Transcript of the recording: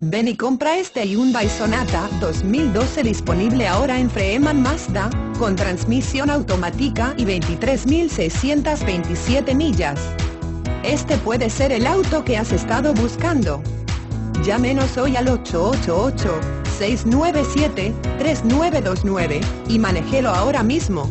Ven y compra este Hyundai Sonata 2012 disponible ahora en Freeman Mazda, con transmisión automática y 23.627 millas. Este puede ser el auto que has estado buscando. Llámenos hoy al 888-697-3929 y manéjelo ahora mismo.